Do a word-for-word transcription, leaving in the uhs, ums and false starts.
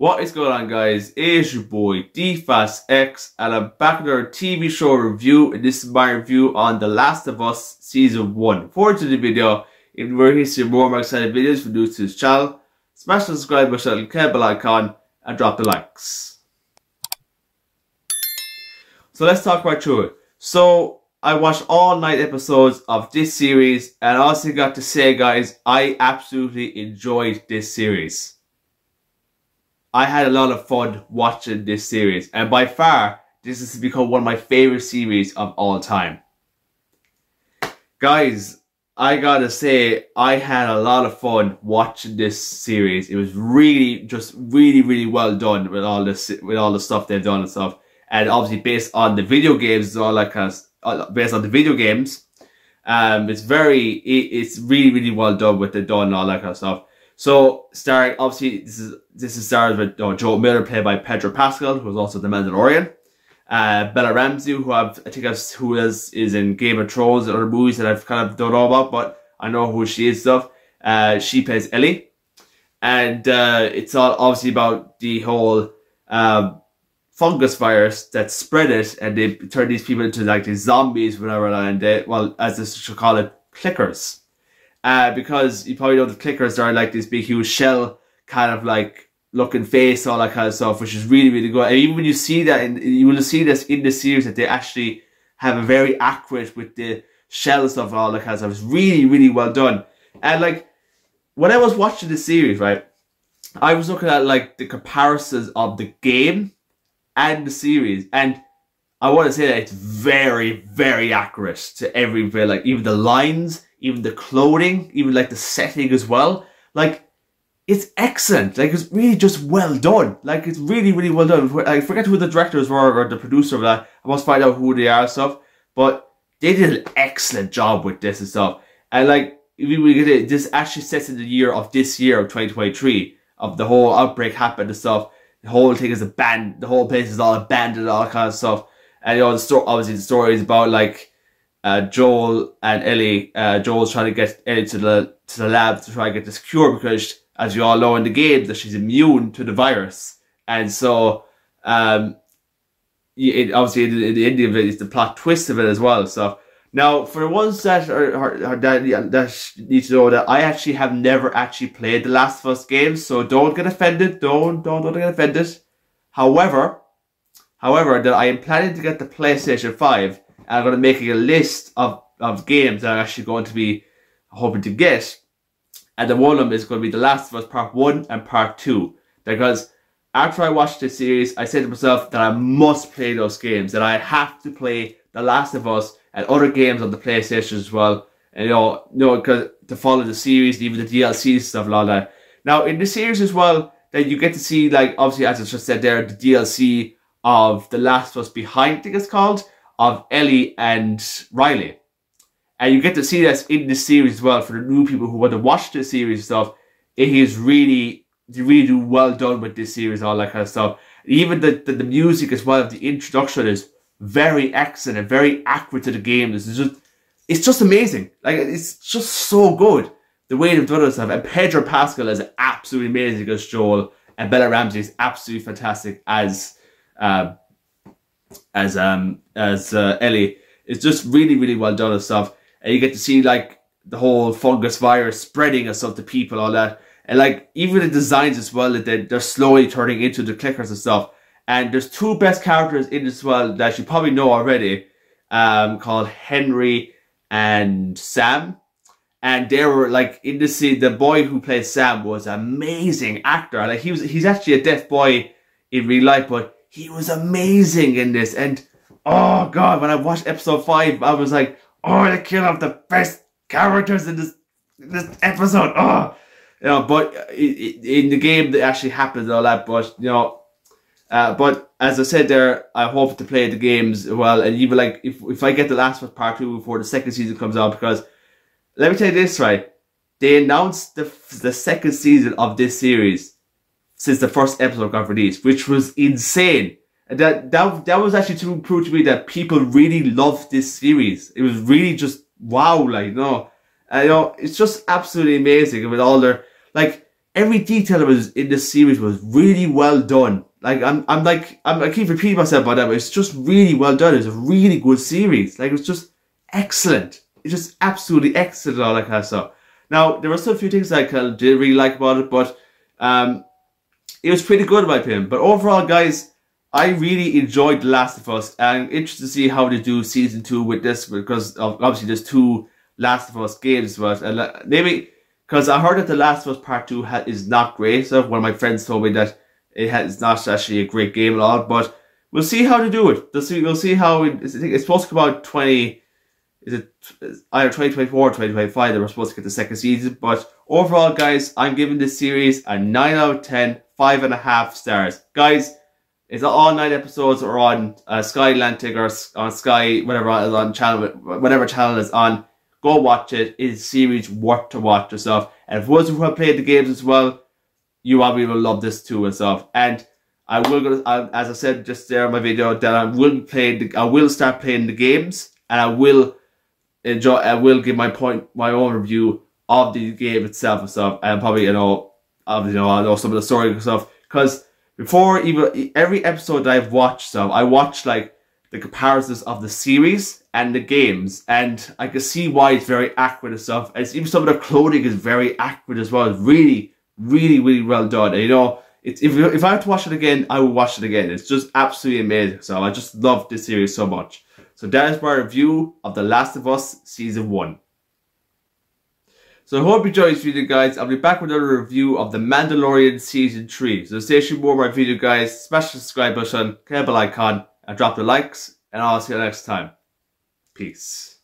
What is going on, guys? It's your boy D-Fast X, and I'm back with our T V show review, and this is my review on The Last of Us Season one. Forward to the video. If you are here to see more of my exciting videos from to this channel, smash the subscribe button, click the bell icon, and drop the likes. So let's talk right through it. So I watched all nine episodes of this series, and I also got to say, guys, I absolutely enjoyed this series. I had a lot of fun watching this series, and by far, this has become one of my favorite series of all time. Guys, I gotta say, I had a lot of fun watching this series. It was really, just really, really well done with all this, with all the stuff they've done and stuff, and obviously based on the video games and all that kind of, based on the video games, um, it's very, it, it's really, really well done with the done and all that kind of stuff. So, starring, obviously, this is this is starred with oh, Joel Miller, played by Pedro Pascal, who was also The Mandalorian. Uh, Bella Ramsey, who I've, I think I've, who is, is in Game of Thrones and other movies that I've kind of don't know about, but I know who she is stuff. Uh, she plays Ellie. And uh, it's all obviously about the whole um, fungus virus that spread it, and they turn these people into like these zombies, whatever, and they, well, as they should call it, Clickers. Uh, because you probably know the Clickers are like this big huge shell kind of like looking face, all that kind of stuff, which is really, really good. And even when you see that, and you will see this in the series, that they actually have a very accurate with the shell and stuff and all that kind of stuff. It's really, really well done. And like, when I was watching the series, right, I was looking at like the comparisons of the game and the series, and I want to say that it's very, very accurate to every bit, like even the lines, even the clothing, even like the setting as well. Like, it's excellent. Like, it's really just well done. Like, it's really, really well done. I forget who the directors were or the producer of that. I must find out who they are and stuff. But they did an excellent job with this and stuff. And like, we get it, this actually sets in the year of this year of twenty twenty-three, of the whole outbreak happened and stuff. The whole thing is abandoned. The whole place is all abandoned, all that kind of stuff. And you know, the story, obviously the story is about like, Uh, Joel and Ellie. Uh, Joel's trying to get Ellie to the to the lab to try and get this cure, because, as you all know in the game, that she's immune to the virus. And so, um, it, obviously, in, in the end of it, it's the plot twist of it as well. So now, for the ones that are, are, are that, that need to know, that I actually have never actually played The Last of Us games, so don't get offended. Don't don't don't get offended. However, however, that I am planning to get the PlayStation five. I'm going to make a list of, of games that I'm actually going to be hoping to get. And the one of them is going to be The Last of Us Part one and Part two. Because after I watched this series, I said to myself that I must play those games. That I have to play The Last of Us and other games on the PlayStation as well. And you know, you know, cause to follow the series, even the D L C and stuff and all that. Now, in the series as well, that you get to see, like, obviously, as I just said there, the D L C of The Last of Us Behind, I think it's called, of Ellie and Riley. And you get to see this in the series as well for the new people who want to watch the series and stuff. It is really, they really do well done with this series and all that kind of stuff. Even the, the, the music as well, the introduction is very excellent and very accurate to the game. It's just, it's just amazing. Like, it's just so good, the way they've done it and stuff. And Pedro Pascal is absolutely amazing as Joel. And Bella Ramsey is absolutely fantastic as... Um, as um as uh, Ellie. It's just really, really well done and stuff, and you get to see like the whole fungus virus spreading and stuff to people, all that, and like even the designs as well, that they're, they're slowly turning into the Clickers and stuff. And there's two best characters in this as well that you probably know already, um called Henry and Sam. And they were like in the scene, the boy who played Sam was an amazing actor. Like, he was he's actually a deaf boy in real life, but he was amazing in this. And oh god, when I watched episode five, I was like, oh, they killed off the best characters in this this episode. Oh, you know, but it, it, in the game that actually happens and all that. But you know, uh, but as I said there, I hope to play the games well, and even like if if I get The Last of Us Part two before the second season comes out, because let me tell you this, right? They announced the the second season of this series since the first episode got released, which was insane. And that, that, that was actually to prove to me that people really loved this series. It was really just wow, like, you know. And, you know, it's just absolutely amazing with all their, like, every detail was in this series was really well done. Like I'm, I'm like I'm, I keep repeating myself about that, but it's just really well done. It's a really good series. Like it's just excellent. It's just absolutely excellent. All that kind of stuff. Now there were still a few things I kind of didn't really like about it, but um, it was pretty good in my opinion. But overall, guys, I really enjoyed The Last of Us, and I'm interested to see how they do season two with this, because obviously there's two Last of Us games, but and maybe because I heard that The Last of Us Part Two ha is not great. So one of my friends told me that it ha it's not actually a great game at all. But we'll see how they do it. We'll see, we'll see how it, it's supposed to come out twenty. Is it either twenty twenty-four or twenty twenty-five that we're supposed to get the second season? But overall, guys, I'm giving this series a nine out of ten, five and a half stars. Guys, it's all nine episodes are on uh, Sky Atlantic or on Sky, whatever is on channel, whatever channel is on. Go watch it. It's a series worth to watch yourself. And for those who have played the games as well, you probably will love this too yourself. And I will, go to, I, as I said just there in my video, that I will play. The, I will start playing the games, and I will. Enjoy. I will give my point, my own review of the game itself and stuff, and probably you know, obviously you know, I know some of the story and stuff. Because before even every episode that I've watched, stuff I watched like the comparisons of the series and the games, and I can see why it's very accurate and stuff. And even some of the clothing is very accurate as well. It's really, really, really well done. And you know, it's if if I had to watch it again, I would watch it again. It's just absolutely amazing. So I just love this series so much. So that is my review of The Last of Us Season one. So I hope you enjoyed this video, guys. I'll be back with another review of The Mandalorian Season three. So stay tuned for more of my video, guys. Smash the subscribe button, click the bell icon, and drop the likes. And I'll see you next time. Peace.